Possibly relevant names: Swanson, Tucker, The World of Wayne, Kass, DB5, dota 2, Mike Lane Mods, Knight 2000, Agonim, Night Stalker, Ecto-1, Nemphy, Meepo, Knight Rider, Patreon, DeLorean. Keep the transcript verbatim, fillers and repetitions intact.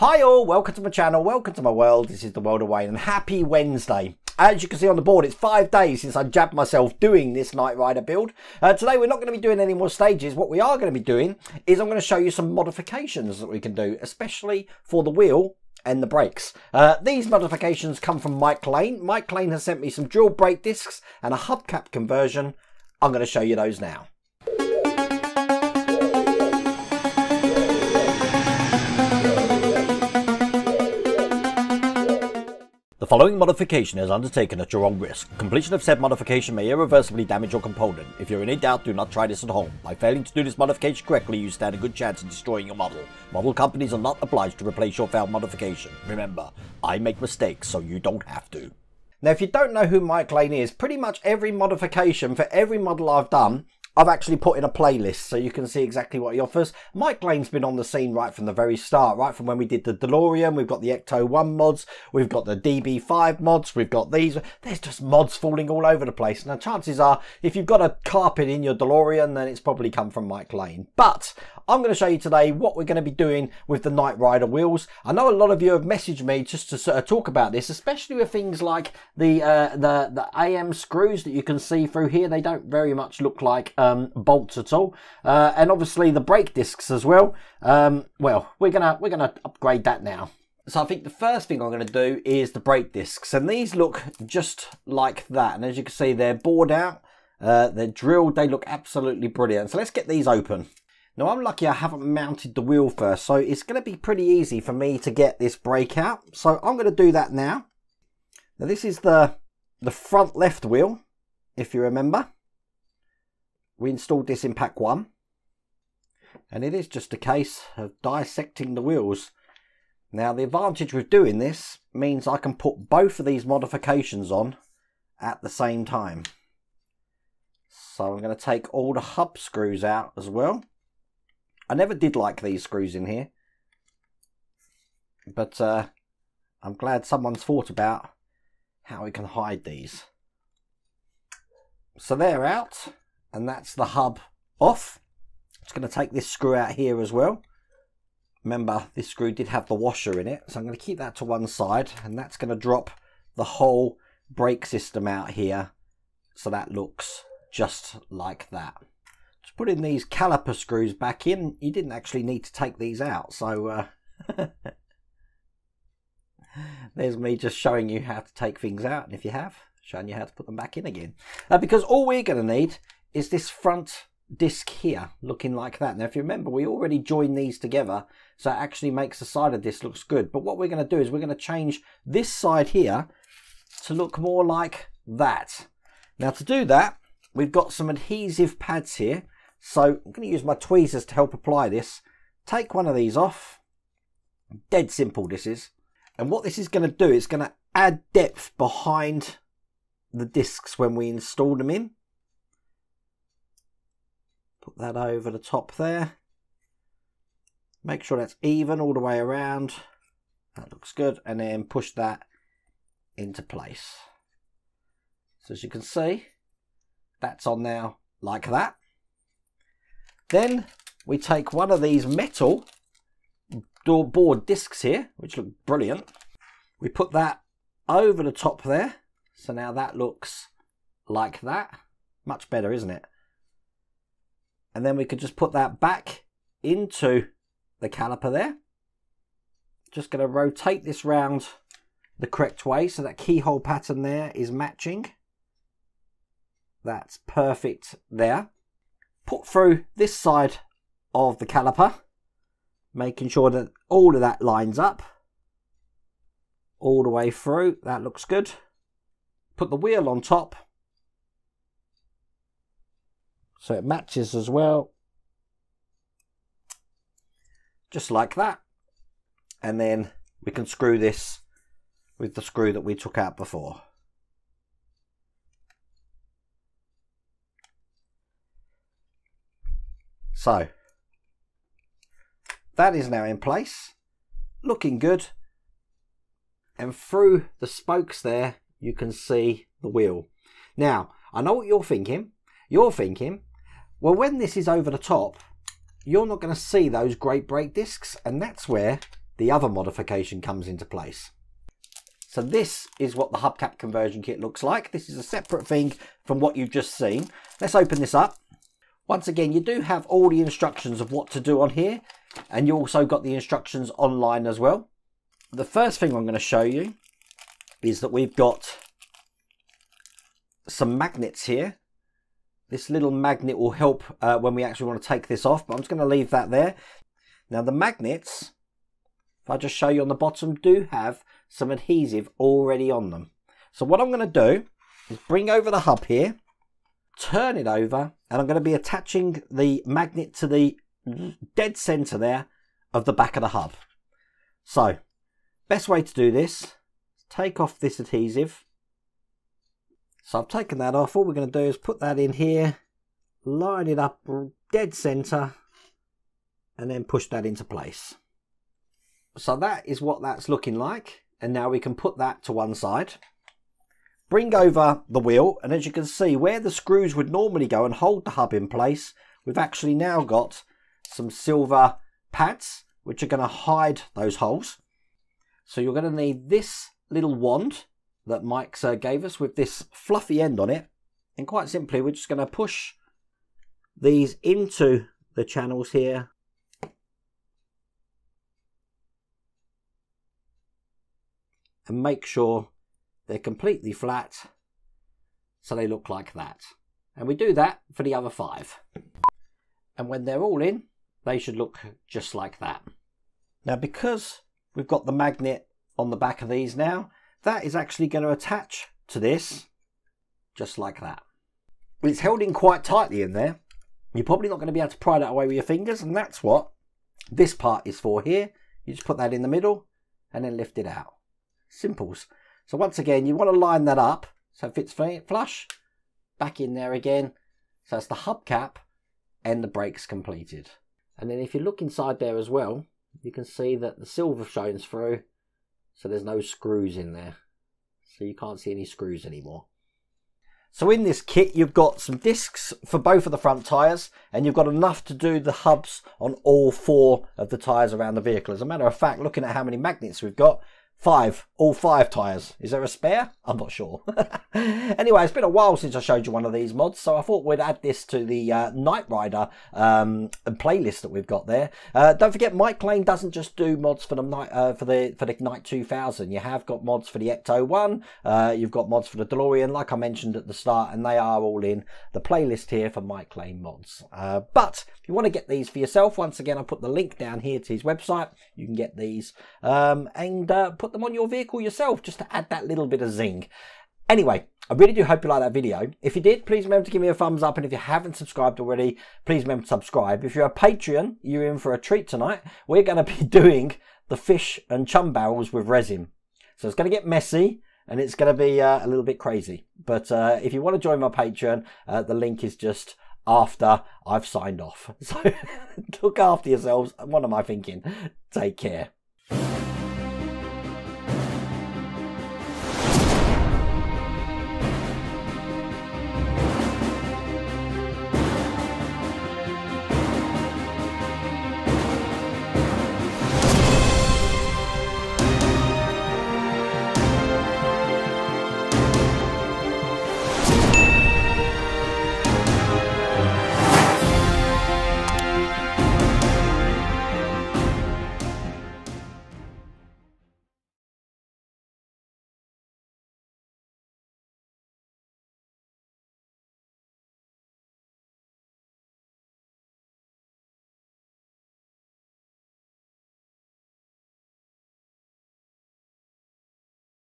Hi all, welcome to my channel, welcome to my world. This is The World of Wayne and happy Wednesday. As you can see on the board, it's five days since I jabbed myself doing this Knight Rider build. Uh, today we're not going to be doing any more stages. What we are going to be doing is I'm going to show you some modifications that we can do, especially for the wheel and the brakes. Uh, these modifications come from Mike Lane. Mike Lane has sent me some dual brake discs and a hubcap conversion. I'm going to show you those now. The following modification is undertaken at your own risk. Completion of said modification may irreversibly damage your component. If you're in any doubt, do not try this at home. By failing to do this modification correctly, you stand a good chance of destroying your model. Model companies are not obliged to replace your failed modification. Remember, I make mistakes, so you don't have to. Now, if you don't know who Mike Lane is, pretty much every modification for every model I've done, I've actually put in a playlist so you can see exactly what he offers. Mike Lane's been on the scene right from the very start, right from when we did the DeLorean. We've got the Ecto one mods, we've got the D B five mods, we've got these. There's just mods falling all over the place. Now, chances are, if you've got a carpet in your DeLorean, then it's probably come from Mike Lane. But I'm going to show you today what we're going to be doing with the Knight Rider wheels. I know a lot of you have messaged me just to sort of talk about this, especially with things like the uh, the, the A M screws that you can see through here. They don't very much look like Uh, Um, bolts at all, uh, and obviously the brake discs as well. Um, well, we're gonna we're gonna upgrade that now. So I think the first thing I'm going to do is the brake discs, and these look just like that. And as you can see, they're bored out, uh, they're drilled. They look absolutely brilliant. So let's get these open. Now I'm lucky I haven't mounted the wheel first, so it's going to be pretty easy for me to get this brake out. So I'm going to do that now. Now this is the the front left wheel, if you remember. We installed this in pack one, and it is just a case of dissecting the wheels. Now the advantage with doing this means I can put both of these modifications on at the same time. So I'm going to take all the hub screws out as well. I never did like these screws in here, but uh, I'm glad someone's thought about how we can hide these. So they're out. And that's the hub off. It's going to take this screw out here as well. Remember, this screw did have the washer in it, so I'm going to keep that to one side, and that's going to drop the whole brake system out here, so that looks just like that. Just putting these caliper screws back in. You didn't actually need to take these out, so uh, there's me just showing you how to take things out, and if you have, showing you how to put them back in again, uh, because all we're going to need is this front disc here looking like that. Now if you remember, we already joined these together, so it actually makes the side of this looks good. But what we're going to do is we're going to change this side here to look more like that. Now to do that, we've got some adhesive pads here, so I'm going to use my tweezers to help apply this. Take one of these off. Dead simple this is. And what this is going to do is going to add depth behind the discs when we install them in. Put that over the top there. Make sure that's even all the way around. That looks good. And then push that into place. So as you can see, that's on now like that. Then we take one of these metal door board discs here, which look brilliant. We put that over the top there. So now that looks like that. Much better, isn't it? And then we could just put that back into the caliper there. Just going to rotate this round the correct way so that keyhole pattern there is matching. That's perfect there. Put through this side of the caliper, making sure that all of that lines up all the way through. That looks good. Put the wheel on top, so it matches as well, just like that. And then we can screw this with the screw that we took out before. So that is now in place, looking good. And through the spokes there, you can see the wheel. Now, I know what you're thinking. You're thinking, well, when this is over the top, you're not going to see those great brake discs, and that's where the other modification comes into place. So this is what the hubcap conversion kit looks like. This is a separate thing from what you've just seen. Let's open this up. Once again, you do have all the instructions of what to do on here, and you also got the instructions online as well. The first thing I'm going to show you is that we've got some magnets here. This little magnet will help uh, when we actually want to take this off, but I'm just going to leave that there. Now the magnets, if I just show you on the bottom, do have some adhesive already on them. So what I'm going to do is bring over the hub here, turn it over, and I'm going to be attaching the magnet to the dead center there of the back of the hub. So best way to do this is take off this adhesive. So I've taken that off. All we're going to do is put that in here, line it up dead center, and then push that into place. So that is what that's looking like, and now we can put that to one side. Bring over the wheel, and as you can see, where the screws would normally go and hold the hub in place, we've actually now got some silver pads which are going to hide those holes. So you're going to need this little wand that Mike uh, gave us with this fluffy end on it, and quite simply we're just going to push these into the channels here. And make sure they're completely flat, so they look like that. And we do that for the other five. And when they're all in, they should look just like that. Now, because we've got the magnet on the back of these now, that is actually going to attach to this, just like that. It's held in quite tightly in there. You're probably not going to be able to pry that away with your fingers, and that's what this part is for here. You just put that in the middle and then lift it out. Simples. So once again, you want to line that up so it fits flush, back in there again. So that's the hubcap and the brakes completed. And then if you look inside there as well, you can see that the silver shines through, so there's no screws in there. So you can't see any screws anymore. So in this kit, you've got some discs for both of the front tyres, and you've got enough to do the hubs on all four of the tyres around the vehicle. As a matter of fact, looking at how many magnets we've got, Five, all five tyres. Is there a spare? I'm not sure. Anyway, it's been a while since I showed you one of these mods, so I thought we'd add this to the uh, Knight Rider um, playlist that we've got there. Uh, don't forget, Mike Lane doesn't just do mods for the Knight uh, for the for the Knight two thousand. You have got mods for the Ecto one. Uh, you've got mods for the DeLorean, like I mentioned at the start, and they are all in the playlist here for Mike Lane Mods. Uh, but if you want to get these for yourself, once again, I'll put the link down here to his website. You can get these um, and uh, put them on your vehicle yourself, just to add that little bit of zing. Anyway, I really do hope you like that video. If you did, please remember to give me a thumbs up, and if you haven't subscribed already, please remember to subscribe. If you're a Patreon, you're in for a treat tonight. We're going to be doing the fish and chum barrels with resin, so it's going to get messy and it's going to be uh, a little bit crazy. But uh, if you want to join my Patreon, uh, the link is just after I've signed off. So look after yourselves. What am I thinking? Take care.